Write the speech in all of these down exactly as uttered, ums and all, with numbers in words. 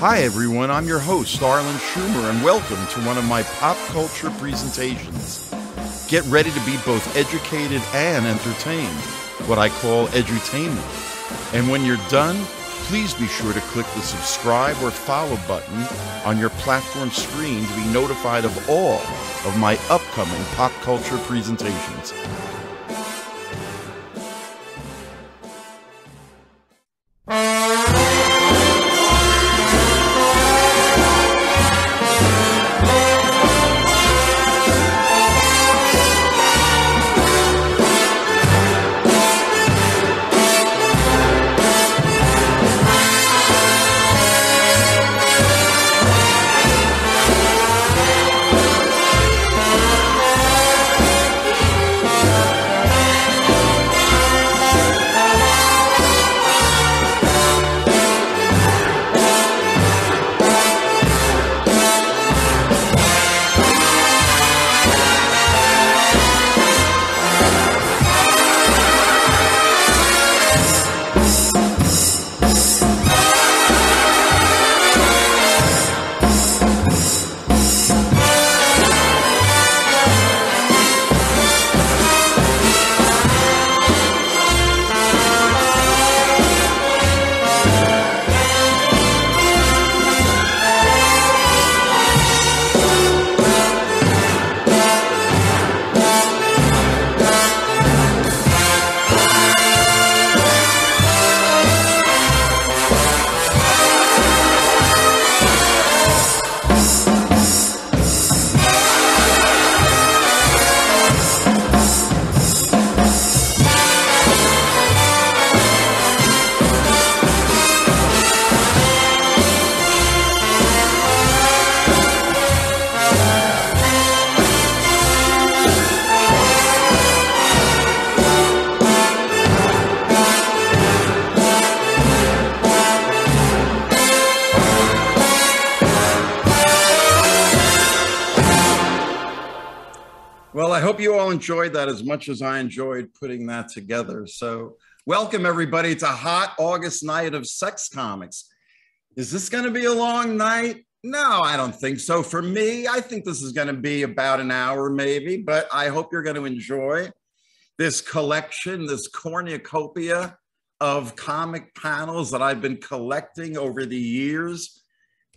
Hi everyone, I'm your host, Arlen Schumer, and welcome to one of my pop culture presentations. Get ready to be both educated and entertained, what I call edutainment. And when you're done, please be sure to click the subscribe or follow button on your platform screen to be notified of all of my upcoming pop culture presentations. Enjoyed that as much as I enjoyed putting that together. So welcome everybody to hot August night of sex comics. Is this going to be a long night? No, I don't think so. For me, I think this is going to be about an hour maybe, but I hope you're going to enjoy this collection, this cornucopia of comic panels that I've been collecting over the years.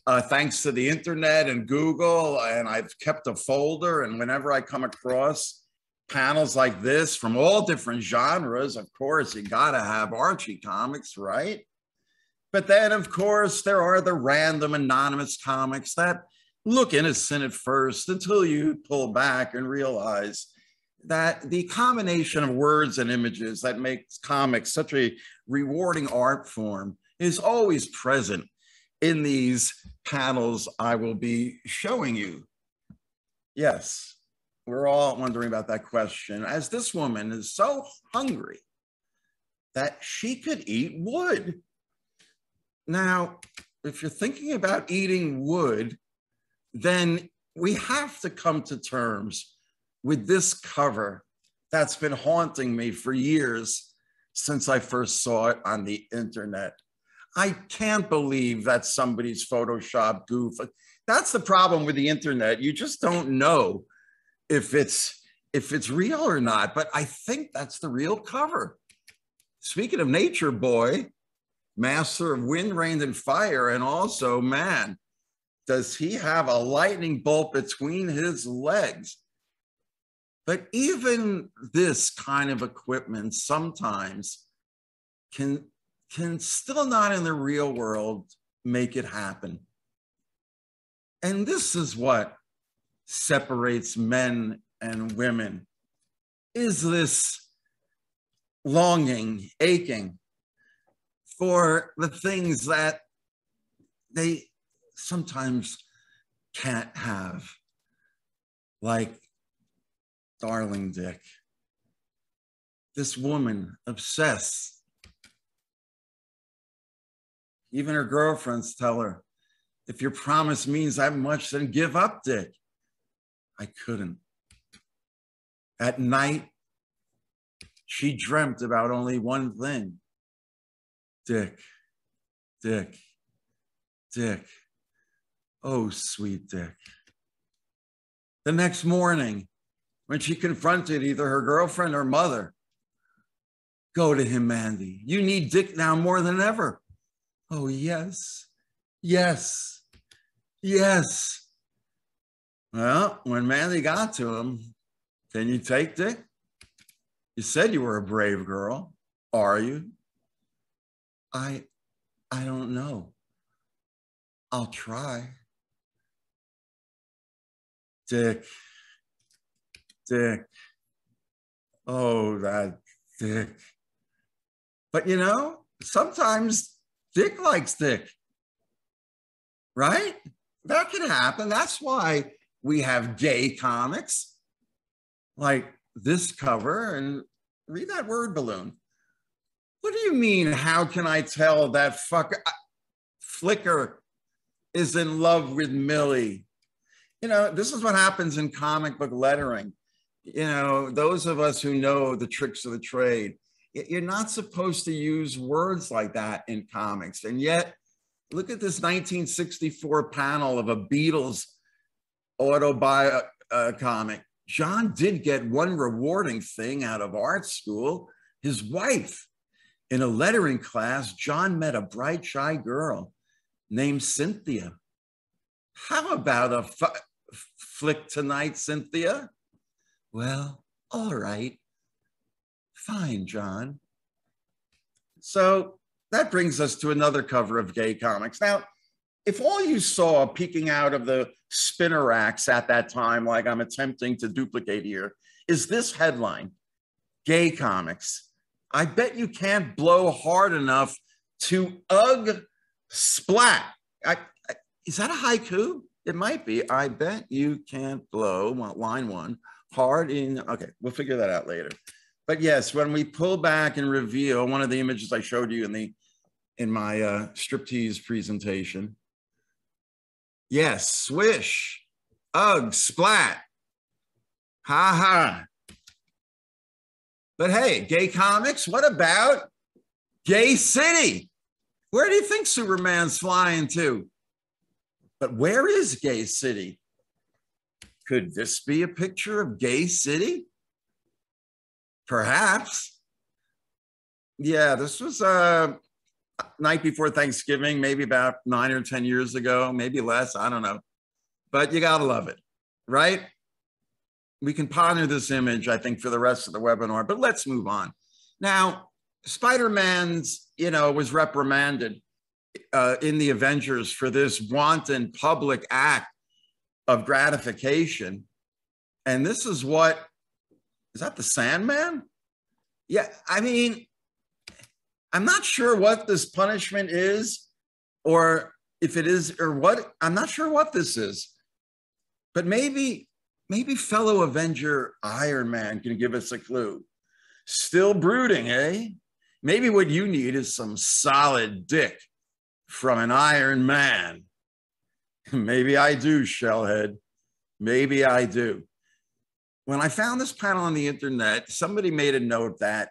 Uh, thanks to the internet and Google, and I've kept a folder, and whenever I come across panels like this from all different genres, of course, you gotta have Archie comics, right? But then, of course, there are the random anonymous comics that look innocent at first until you pull back and realize that the combination of words and images that makes comics such a rewarding art form is always present in these panels I will be showing you. Yes. We're all wondering about that question, as this woman is so hungry that she could eat wood. Now, if you're thinking about eating wood, then we have to come to terms with this cover that's been haunting me for years since I first saw it on the internet. I can't believe that somebody's Photoshop goof. That's the problem with the internet. You just don't know if it's if it's real or not, but I think that's the real cover. Speaking of nature boy, master of wind, rain, and fire, and also, man, does he have a lightning bolt between his legs. But even this kind of equipment sometimes can, can still not in the real world make it happen. And this is what separates men and women, is this longing, aching for the things that they sometimes can't have, like darling Dick. This woman obsessed. Even her girlfriends tell her, if your promise means that much, then give up, Dick. I couldn't. At night, she dreamt about only one thing. Dick, Dick, Dick. Oh, sweet Dick. The next morning, when she confronted either her girlfriend or mother, go to him, Mandy. You need Dick now more than ever. Oh, yes, yes, yes. Well, when Mandy got to him, can you take Dick? You said you were a brave girl. Are you? I, I don't know. I'll try. Dick, Dick, oh, that Dick. But you know, sometimes Dick likes Dick, right? That can happen. That's why we have gay comics, like this cover, and read that word balloon. What do you mean, how can I tell that fucker, Flicker is in love with Millie? You know, this is what happens in comic book lettering. You know, those of us who know the tricks of the trade, you're not supposed to use words like that in comics. And yet, look at this nineteen sixty-four panel of a Beatles autobio uh, comic. John did get one rewarding thing out of art school, his wife. In a lettering class, John met a bright, shy girl named Cynthia. How about a fuck? Flick tonight, Cynthia? Well, all right. Fine, John. So that brings us to another cover of Gay Comics. Now, if all you saw peeking out of the spinner racks at that time, like I'm attempting to duplicate here, is this headline, Gay Comics. I bet you can't blow hard enough to ugh splat. I, I, is that a haiku? It might be. I bet you can't blow, well, line one, hard in, okay, we'll figure that out later. But yes, when we pull back and reveal one of the images I showed you in the in my uh, striptease presentation. Yes, swish, ugh, splat, ha ha. But hey, gay comics, what about Gay City? Where do you think Superman's flying to? But where is Gay City? Could this be a picture of Gay City? Perhaps. Yeah, this was a uh, night before Thanksgiving, maybe about nine or ten years ago, maybe less, I don't know. But you gotta love it, right? We can ponder this image, I think, for the rest of the webinar, but let's move on. Now, Spider-Man's, you know, was reprimanded Uh, in the Avengers for this wanton public act of gratification. And this is what, is that the Sandman? Yeah, I mean, I'm not sure what this punishment is, or if it is, or what, I'm not sure what this is. But maybe, maybe fellow Avenger Iron Man can give us a clue. Still brooding, eh? Maybe what you need is some solid dick from an Iron Man. Maybe I do, Shellhead. Maybe I do. When I found this panel on the internet, somebody made a note that,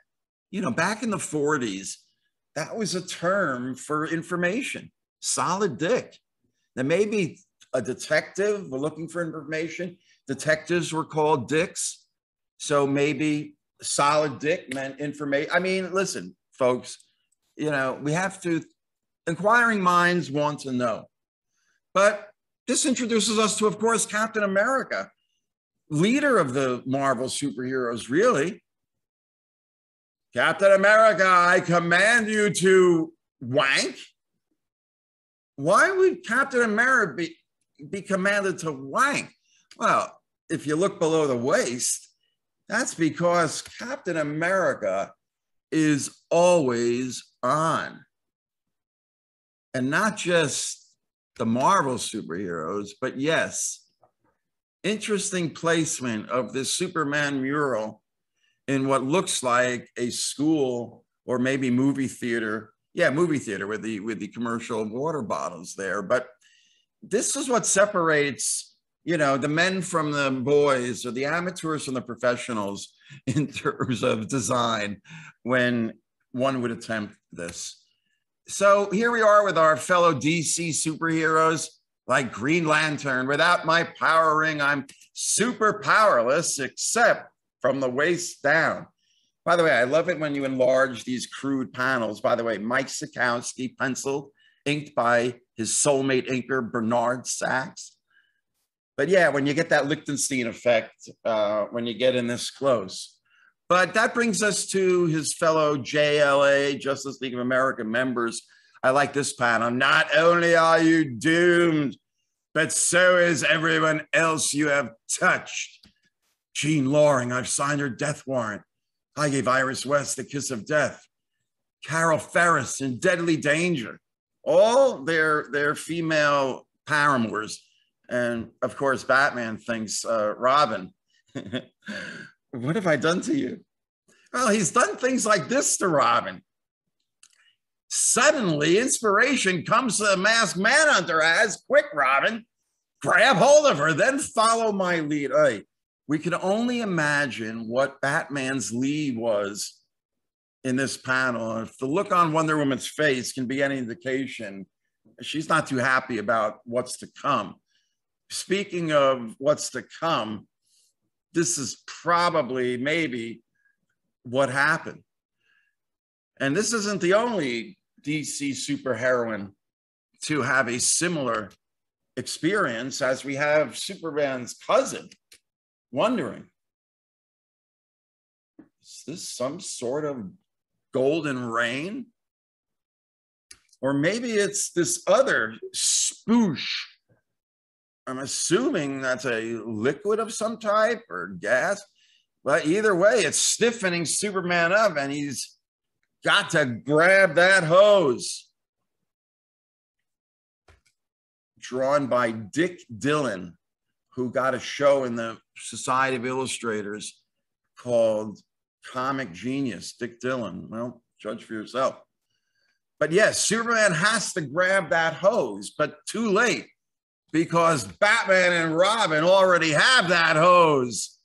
you know, back in the forties, that was a term for information, solid dick. Now, maybe a detective were looking for information. Detectives were called dicks. So maybe solid dick meant information. I mean, listen, folks, you know, we have to, inquiring minds want to know. But this introduces us to, of course, Captain America, leader of the Marvel superheroes, really. Captain America, I command you to wank. Why would Captain America be, be commanded to wank? Well, if you look below the waist, that's because Captain America is always on. And not just the Marvel superheroes, but yes, interesting placement of this Superman mural in what looks like a school or maybe movie theater. Yeah, movie theater with the, with the commercial water bottles there. But this is what separates, you know, the men from the boys, or the amateurs from the professionals in terms of design when one would attempt this. So here we are with our fellow D C superheroes like Green Lantern. Without my power ring, I'm super powerless, except from the waist down. By the way, I love it when you enlarge these crude panels. By the way, Mike Sikowski, penciled, inked by his soulmate inker, Bernard Sachs. But yeah, when you get that Lichtenstein effect, uh, when you get in this close. But that brings us to his fellow J L A, Justice League of America members. I like this panel. Not only are you doomed, but so is everyone else you have touched. Jean Loring, I've signed her death warrant. I gave Iris West the kiss of death. Carol Ferris in deadly danger. All their, their female paramours. And of course, Batman thinks, uh, Robin, what have I done to you? Well, he's done things like this to Robin. Suddenly, inspiration comes to the masked manhunter as, quick, Robin, grab hold of her, then follow my lead. Hey, we can only imagine what Batman's lead was in this panel. If the look on Wonder Woman's face can be any indication, she's not too happy about what's to come. Speaking of what's to come, this is probably maybe what happened. And this isn't the only D C superheroine to have a similar experience, as we have Superman's cousin wondering, is this some sort of golden rain? Or maybe it's this other spoosh. I'm assuming that's a liquid of some type or gas, but either way, it's stiffening Superman up and he's got to grab that hose. Drawn by Dick Dillon, who got a show in the Society of Illustrators called Comic Genius, Dick Dillon. Well, judge for yourself. But yes, Superman has to grab that hose, but too late, because Batman and Robin already have that hose.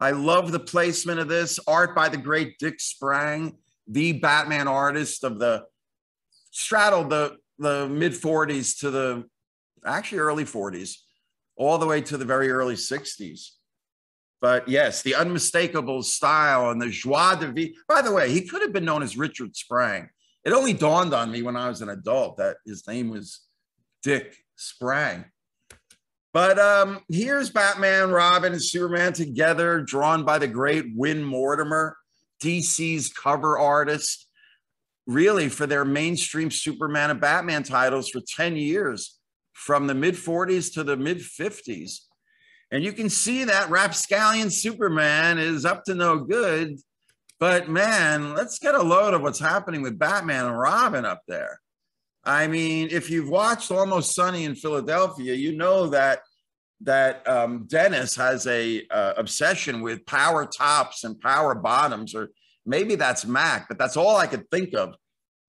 I love the placement of this. Art by the great Dick Sprang, the Batman artist of the, straddled the, the mid forties to the, actually early forties, all the way to the very early sixties. But yes, the unmistakable style and the joie de vivre. By the way, he could have been known as Richard Sprang. It only dawned on me when I was an adult that his name was Dick Sprang. But um, here's Batman, Robin, and Superman together, drawn by the great Win Mortimer, D C's cover artist, really for their mainstream Superman and Batman titles for ten years, from the mid forties to the mid fifties. And you can see that rapscallion Superman is up to no good, but man, let's get a load of what's happening with Batman and Robin up there. I mean, if you've watched Almost Sunny in Philadelphia, you know that that um, Dennis has a uh, obsession with power tops and power bottoms, or maybe that's Mac, but that's all I could think of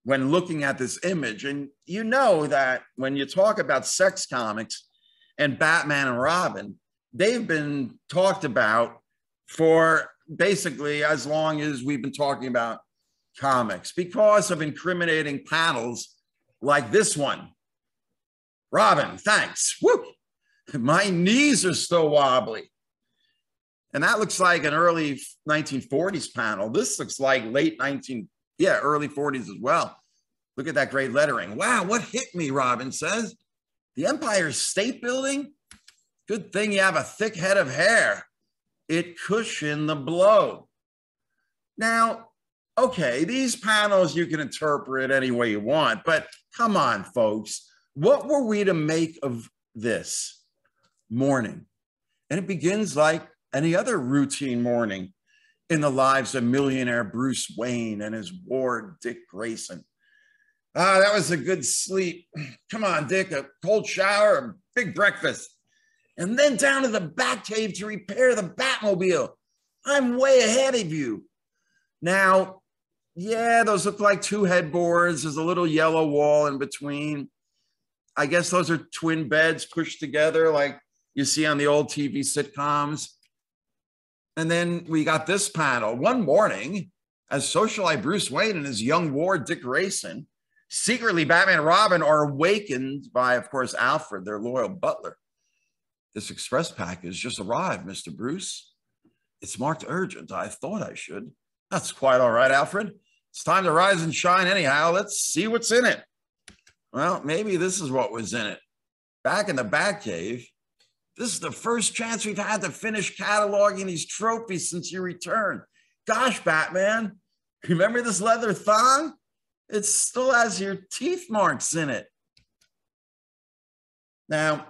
when looking at this image. And you know that when you talk about sex comics and Batman and Robin, they've been talked about for basically as long as we've been talking about comics, because of incriminating panels like this one. Robin, thanks. Woo! My knees are still wobbly. And that looks like an early nineteen forties panel. This looks like late nineteen, yeah, early forties as well. Look at that great lettering. Wow, what hit me, Robin says. The Empire State Building? Good thing you have a thick head of hair. It cushioned the blow. Now, okay, these panels you can interpret any way you want, but come on, folks. What were we to make of this morning? And it begins like any other routine morning in the lives of millionaire Bruce Wayne and his ward, Dick Grayson. Ah, that was a good sleep. Come on, Dick, a cold shower, a big breakfast. And then down to the Batcave to repair the Batmobile. I'm way ahead of you. Now, yeah, those look like two headboards. There's a little yellow wall in between. I guess those are twin beds pushed together like you see on the old T V sitcoms. And then we got this panel. One morning, as socialite Bruce Wayne and his young ward Dick Grayson Secretly, Batman and Robin are awakened by, of course, Alfred, their loyal butler. This express package just arrived, Mister Bruce. It's marked urgent. I thought I should. That's quite all right, Alfred. It's time to rise and shine anyhow. Let's see what's in it. Well, maybe this is what was in it. Back in the Batcave, this is the first chance we've had to finish cataloging these trophies since you returned. Gosh, Batman, remember this leather thong? It still has your teeth marks in it. Now,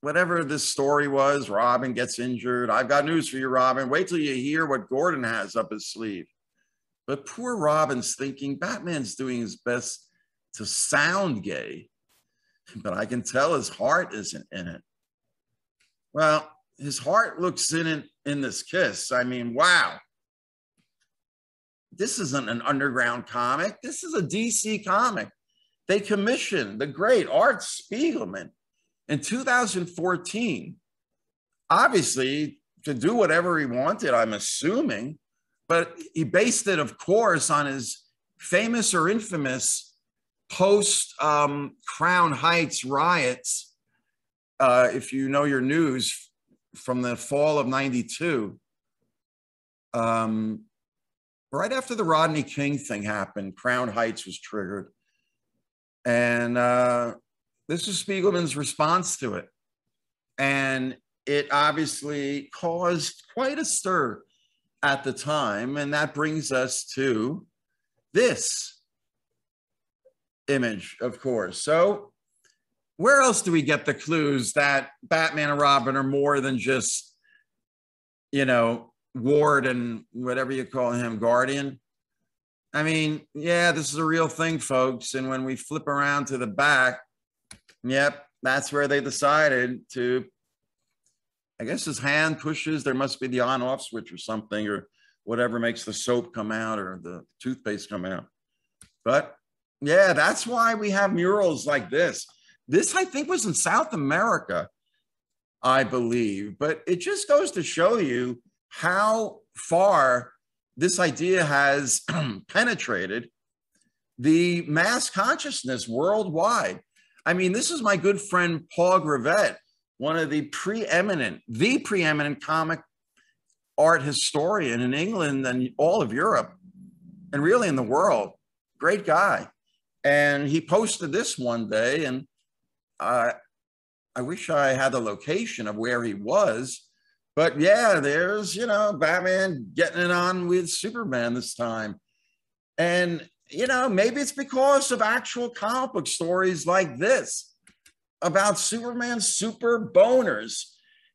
whatever this story was, Robin gets injured. I've got news for you, Robin. Wait till you hear what Gordon has up his sleeve. But poor Robin's thinking Batman's doing his best to sound gay, but I can tell his heart isn't in it. Well, his heart looks in it in this kiss. I mean, wow. This isn't an underground comic. This is a D C comic. They commissioned the great Art Spiegelman in two thousand fourteen, obviously to do whatever he wanted, I'm assuming, but he based it, of course, on his famous or infamous post um, Crown Heights riots. Uh, if you know your news from the fall of ninety-two, um, right after the Rodney King thing happened, Crown Heights was triggered. And uh, this is Spiegelman's response to it. And it obviously caused quite a stir at the time. And that brings us to this image, of course. So where else do we get the clues that Batman and Robin are more than just, you know, ward and whatever you call him, guardian? I mean, yeah, this is a real thing, folks. And when we flip around to the back, yep, that's where they decided to, I guess his hand pushes, there must be the on-off switch or something, or whatever makes the soap come out or the toothpaste come out. But yeah, that's why we have murals like this. This, I think, was in South America, I believe, but it just goes to show you how far this idea has penetrated the mass consciousness worldwide. I mean, this is my good friend, Paul Gravett, one of the preeminent, the preeminent comic art historian in England and all of Europe, and really in the world. Great guy. And he posted this one day, and I, I wish I had the location of where he was. But yeah, there's, you know, Batman getting it on with Superman this time. And, you know, maybe it's because of actual comic book stories like this about Superman's super boners.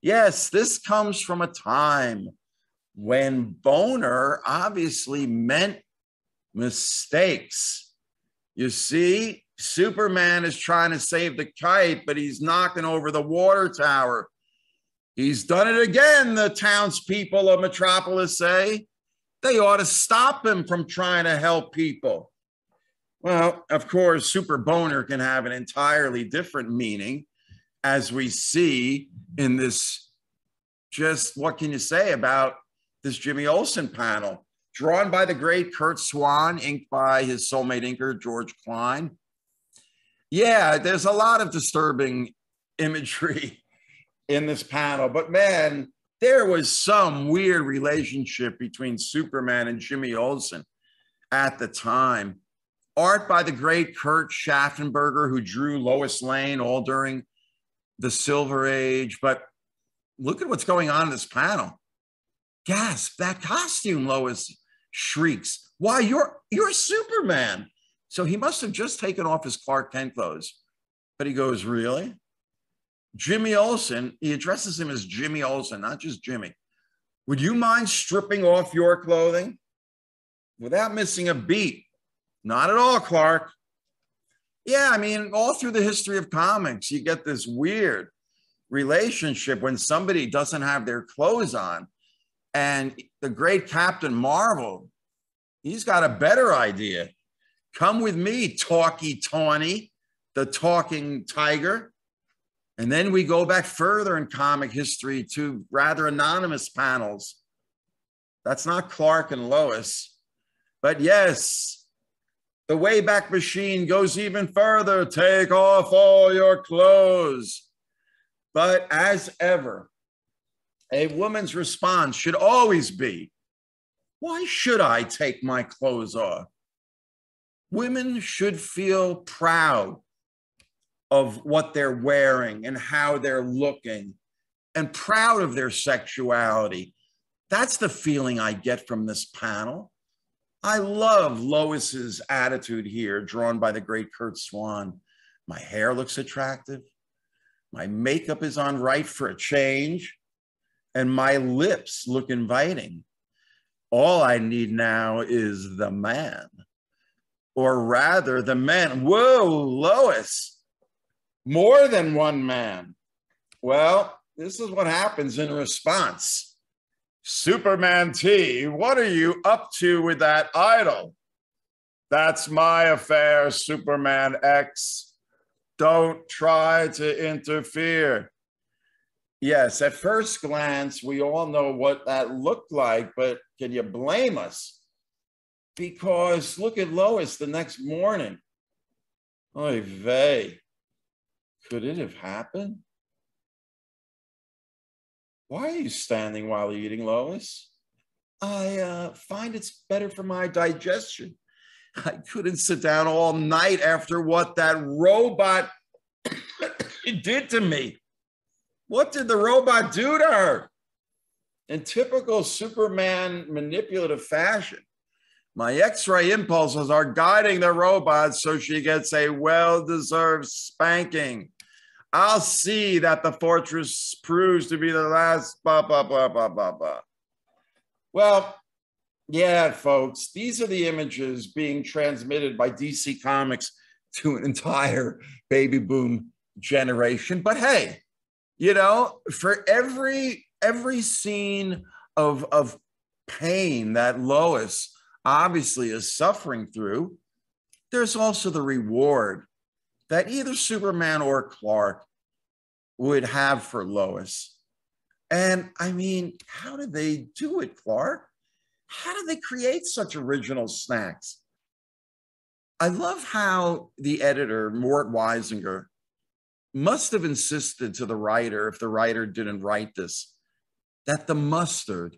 Yes, this comes from a time when boner obviously meant mistakes. You see, Superman is trying to save the kite, but he's knocking over the water tower. He's done it again, the townspeople of Metropolis say. They ought to stop him from trying to help people. Well, of course, super boner can have an entirely different meaning, as we see in this, just what can you say about this Jimmy Olsen panel, drawn by the great Kurt Swan, inked by his soulmate inker, George Klein. Yeah, there's a lot of disturbing imagery in this panel, but man, there was some weird relationship between Superman and Jimmy Olsen at the time. Art by the great Kurt Schaffenberger, who drew Lois Lane all during the Silver Age. But look at what's going on in this panel. Gasp, that costume, Lois shrieks. Why, you're, you're Superman. So he must have just taken off his Clark Kent clothes. But he goes, really? Jimmy Olsen, he addresses him as Jimmy Olsen, not just Jimmy. Would you mind stripping off your clothing? Without missing a beat. Not at all, Clark. Yeah, I mean, all through the history of comics, you get this weird relationship when somebody doesn't have their clothes on. And the great Captain Marvel, he's got a better idea. Come with me, Talkie Tawny, the talking tiger. And then we go back further in comic history to rather anonymous panels. That's not Clark and Lois. But yes, The Wayback Machine goes even further. Take off all your clothes. But as ever, a woman's response should always be, why should I take my clothes off? Women should feel proud of what they're wearing and how they're looking and proud of their sexuality. That's the feeling I get from this panel. I love Lois's attitude here, drawn by the great Kurt Swan. My hair looks attractive. My makeup is on right for a change. And my lips look inviting. All I need now is the man. Or rather, the man. Whoa, Lois. More than one man. Well, this is what happens in response. Superman T, what are you up to with that idol? That's my affair, Superman X. Don't try to interfere. Yes, at first glance, we all know what that looked like, but can you blame us? Because look at Lois the next morning. Oy vey, could it have happened? Why are you standing while you're eating, Lois? I uh, find it's better for my digestion. I couldn't sit down all night after what that robot did to me. What did the robot do to her? In typical Superman manipulative fashion, my X-ray impulses are guiding the robot so she gets a well-deserved spanking. I'll see that the fortress proves to be the last blah, blah, blah, blah, blah, blah. Well, yeah, folks, these are the images being transmitted by D C Comics to an entire baby boom generation. But hey, you know, for every, every scene of, of pain that Lois obviously is suffering through, there's also the reward that either Superman or Clark would have for Lois. And I mean, how did they do it, Clark? How did they create such original snacks? I love how the editor, Mort Weisinger, must have insisted to the writer, if the writer didn't write this, that the mustard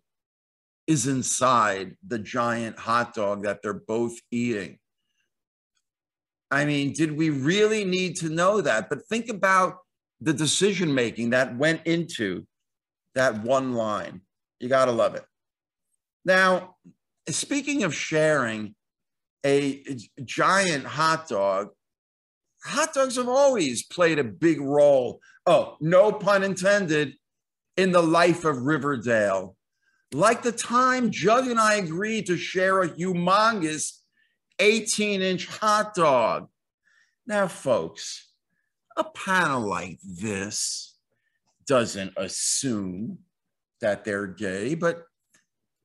is inside the giant hot dog that they're both eating. I mean, did we really need to know that? But think about the decision-making that went into that one line. You gotta love it. Now, speaking of sharing a giant hot dog, hot dogs have always played a big role, oh, no pun intended, in the life of Riverdale. Like the time Jug and I agreed to share a humongous eighteen inch hot dog. Now, folks, a panel like this doesn't assume that they're gay, but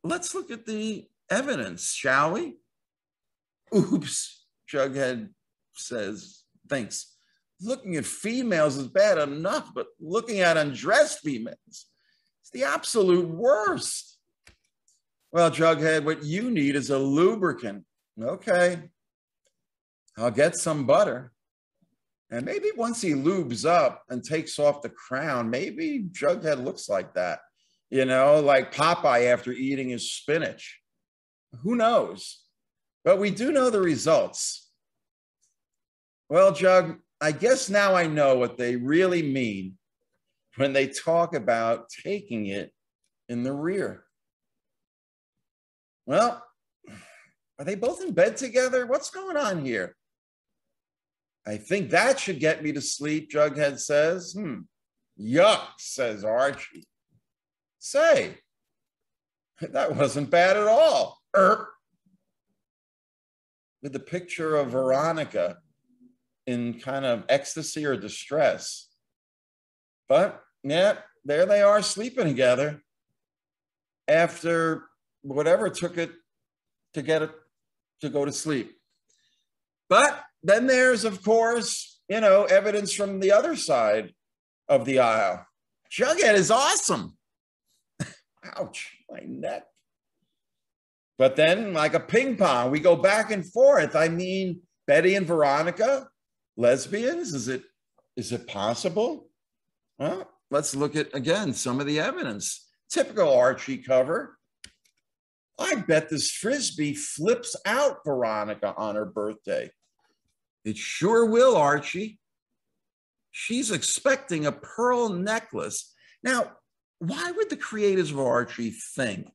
let's look at the evidence, shall we? Oops, Jughead says, thinks, looking at females is bad enough, but looking at undressed females is the absolute worst. Well, Jughead, what you need is a lubricant. Okay, I'll get some butter. And maybe once he lubes up and takes off the crown, maybe Jughead looks like that, you know, like Popeye after eating his spinach. Who knows? But we do know the results. Well, Jug, I guess now I know what they really mean when they talk about taking it in the rear. Well, are they both in bed together? What's going on here? I think that should get me to sleep, Jughead says. Hmm. Yuck, says Archie. Say, that wasn't bad at all. Er. With the picture of Veronica in kind of ecstasy or distress. But, yeah, there they are sleeping together after whatever took it to get it. To go to sleep. But then there's, of course, you know, evidence from the other side of the aisle. Jughead is awesome. Ouch, my neck. But then, like a ping pong, we go back and forth. I mean, Betty and Veronica, lesbians? Is it, is it possible? Well, let's look at, again, some of the evidence. Typical Archie cover. I bet this Frisbee flips out Veronica on her birthday. It sure will, Archie. She's expecting a pearl necklace. Now, why would the creators of Archie think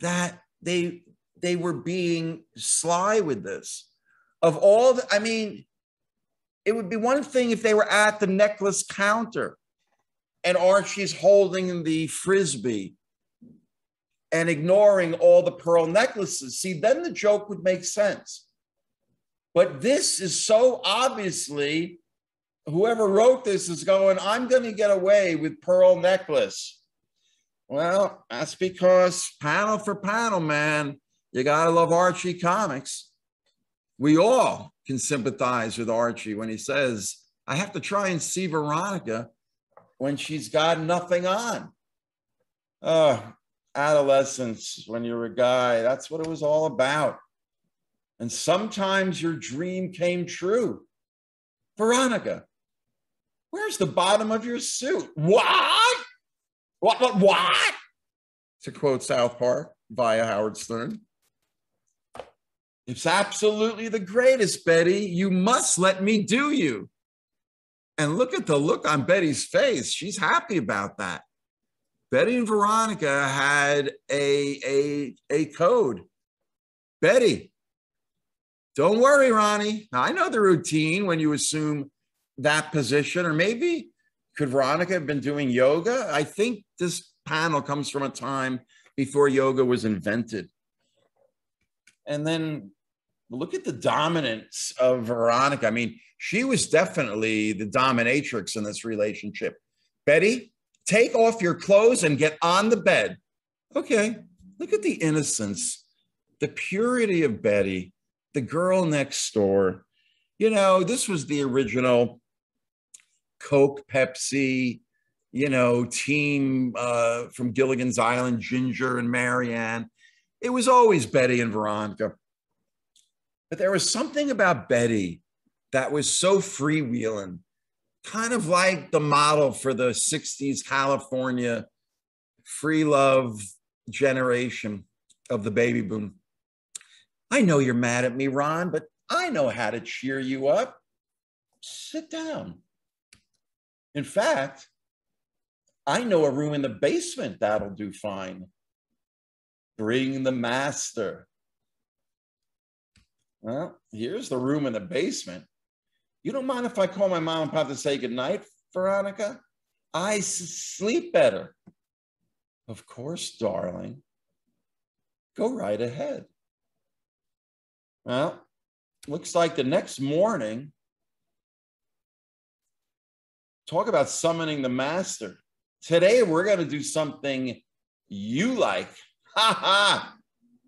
that they, they were being sly with this? Of all the, I mean, it would be one thing if they were at the necklace counter and Archie's holding the Frisbee and ignoring all the pearl necklaces. See, then the joke would make sense. But this is so obviously, whoever wrote this is going, I'm going to get away with pearl necklace. Well, that's because panel for panel, man, you got to love Archie comics. We all can sympathize with Archie when he says, I have to try and see Veronica when she's got nothing on. Uh, adolescence, when you're a guy, that's what it was all about. And sometimes your dream came true. Veronica, where's the bottom of your suit? What? What, what, what? To quote South Park via Howard Stern. It's absolutely the greatest, Betty. You must let me do you. And look at the look on Betty's face. She's happy about that. Betty and Veronica had a, a, a code. Betty, don't worry, Ronnie. Now, I know the routine when you assume that position, or maybe could Veronica have been doing yoga? I think this panel comes from a time before yoga was invented. And then look at the dominance of Veronica. I mean, she was definitely the dominatrix in this relationship. Betty, take off your clothes and get on the bed. Okay, look at the innocence, the purity of Betty. The girl next door, you know, this was the original Coke, Pepsi, you know, team uh, from Gilligan's Island, Ginger and Marianne. It was always Betty and Veronica. But there was something about Betty that was so freewheeling, kind of like the model for the sixties California free love generation of the baby boom. I know you're mad at me, Ron, but I know how to cheer you up. Sit down. In fact, I know a room in the basement that'll do fine. Bring the master. Well, here's the room in the basement. You don't mind if I call my mom and pop to say goodnight, Veronica? I sleep better. Of course, darling. Go right ahead. Well, looks like the next morning, talk about summoning the master. Today, we're going to do something you like. Ha ha,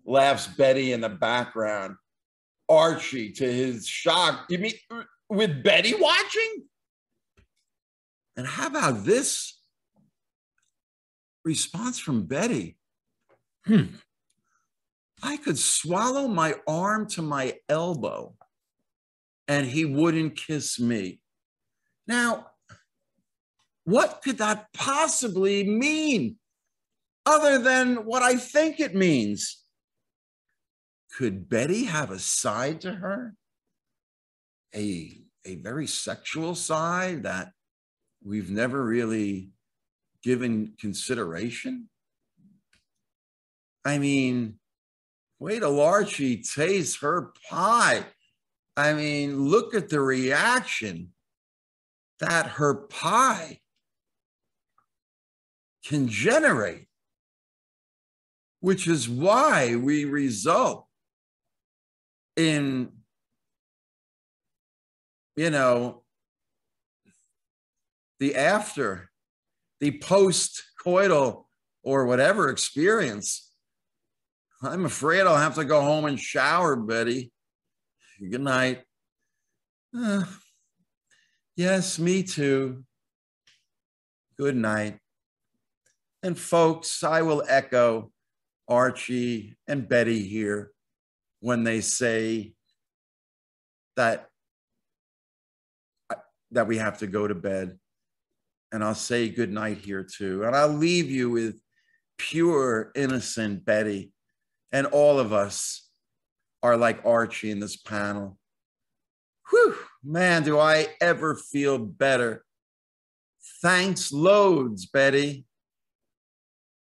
laughs Betty in the background. Archie, to his shock, you mean with Betty watching? And how about this response from Betty? Hmm. I could swallow my arm to my elbow and he wouldn't kiss me. Now, what could that possibly mean other than what I think it means? Could Betty have a side to her? A, a very sexual side that we've never really given consideration? I mean, wait till Archie tastes her pie. I mean, look at the reaction that her pie can generate, which is why we result in, you know, the after, the post-coital or whatever experience. I'm afraid I'll have to go home and shower, Betty. Good night. Uh, yes, me too. Good night. And folks, I will echo Archie and Betty here when they say that, that we have to go to bed. And I'll say goodnight here too. And I'll leave you with pure, innocent Betty. And all of us are like Archie in this panel. Whew, man, do I ever feel better. Thanks loads, Betty.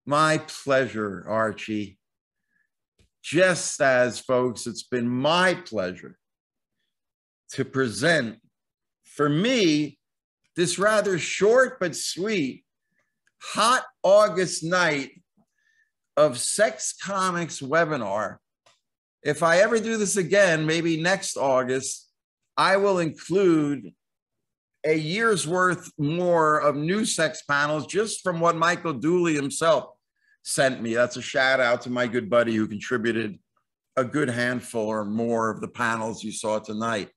My pleasure, Archie. Just as, folks, it's been my pleasure to present, for me, this rather short but sweet, hot August night of Sex Comics webinar. If I ever do this again, maybe next August, I will include a year's worth more of new sex panels just from what Michael Dooley himself sent me. That's a shout out to my good buddy who contributed a good handful or more of the panels you saw tonight.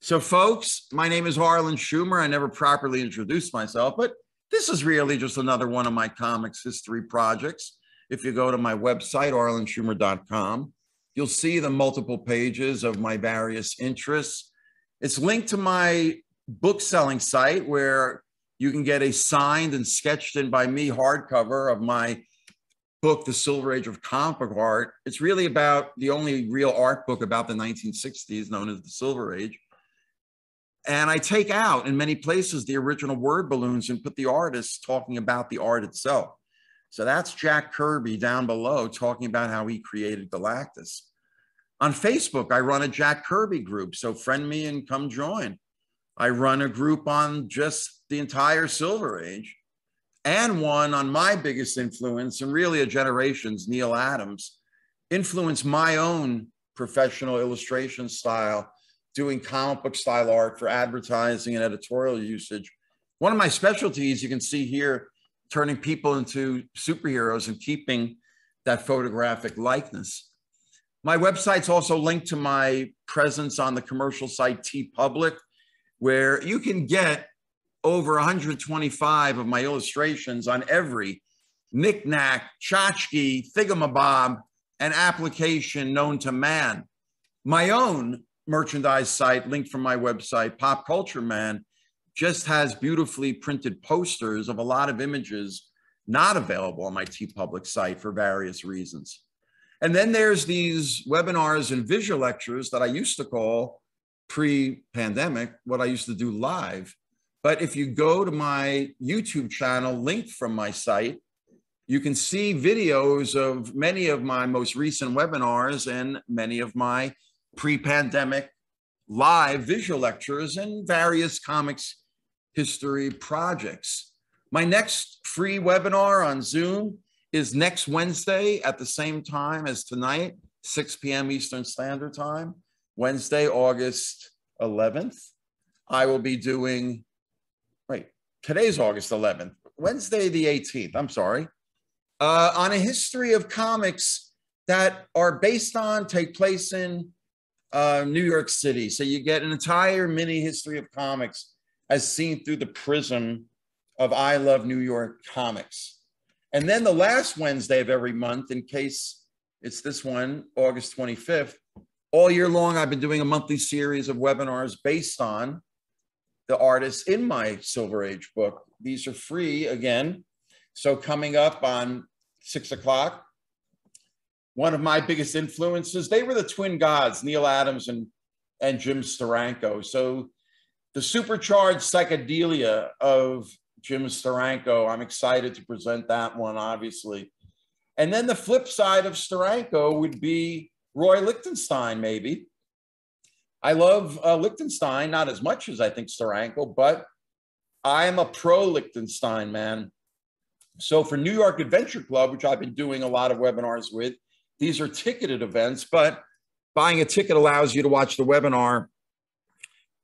So folks, my name is Arlen Schumer. I never properly introduced myself, but this is really just another one of my comics history projects. If you go to my website, Arlen Schumer dot com, you'll see the multiple pages of my various interests. It's linked to my book selling site where you can get a signed and sketched in by me hardcover of my book, The Silver Age of Comic Art. It's really about the only real art book about the nineteen sixties known as The Silver Age. And I take out in many places the original word balloons and put the artists talking about the art itself. So that's Jack Kirby down below talking about how he created Galactus. On Facebook, I run a Jack Kirby group, so friend me and come join. I run a group on just the entire Silver Age and one on my biggest influence and really a generation's, Neil Adams, influenced my own professional illustration style, doing comic book style art for advertising and editorial usage. One of my specialties you can see here, turning people into superheroes and keeping that photographic likeness. My website's also linked to my presence on the commercial site TeePublic, where you can get over one hundred twenty-five of my illustrations on every knick-knack, tchotchke, thingamabob, and application known to man. My own merchandise site, linked from my website, Pop Culture Man, just has beautifully printed posters of a lot of images not available on my TeePublic site for various reasons. And then there's these webinars and visual lectures that I used to call pre-pandemic, what I used to do live. But if you go to my YouTube channel, linked from my site, you can see videos of many of my most recent webinars and many of my pre-pandemic live visual lectures and various comics history projects. My next free webinar on Zoom is next Wednesday at the same time as tonight, six p m Eastern Standard Time, Wednesday, August eleventh. I will be doing, wait, today's August eleventh, Wednesday the eighteenth, I'm sorry, uh, on a history of comics that are based on, take place in uh, New York City. So you get an entire mini history of comics as seen through the prism of I Love New York Comics. And then the last Wednesday of every month, in case it's this one, August twenty-fifth, all year long, I've been doing a monthly series of webinars based on the artists in my Silver Age book. These are free again. So coming up on six o'clock, one of my biggest influences, they were the twin gods, Neil Adams and, and Jim Steranko. So the supercharged psychedelia of Jim Steranko, I'm excited to present that one, obviously. And then the flip side of Steranko would be Roy Lichtenstein, maybe. I love uh, Lichtenstein, not as much as I think Steranko, but I'm a pro Lichtenstein man. So for New York Adventure Club, which I've been doing a lot of webinars with, these are ticketed events, but buying a ticket allows you to watch the webinar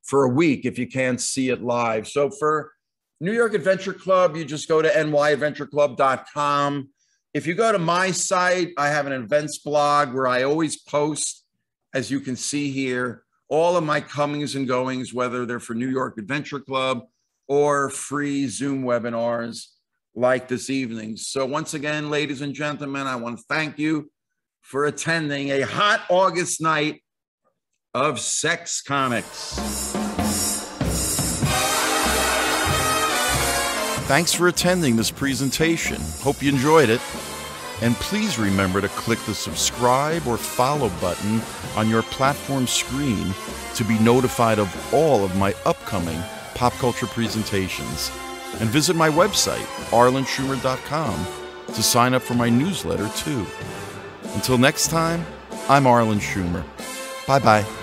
for a week if you can't see it live. So for New York Adventure Club, you just go to N Y adventure club dot com. If you go to my site, I have an events blog where I always post, as you can see here, all of my comings and goings, whether they're for New York Adventure Club or free Zoom webinars like this evening. So once again, ladies and gentlemen, I want to thank you for attending a hot August night of Sex Comics. Thanks for attending this presentation. Hope you enjoyed it. And please remember to click the subscribe or follow button on your platform screen to be notified of all of my upcoming pop culture presentations. And visit my website, Arlen Schumer dot com, to sign up for my newsletter, too. Until next time, I'm Arlen Schumer. Bye-bye.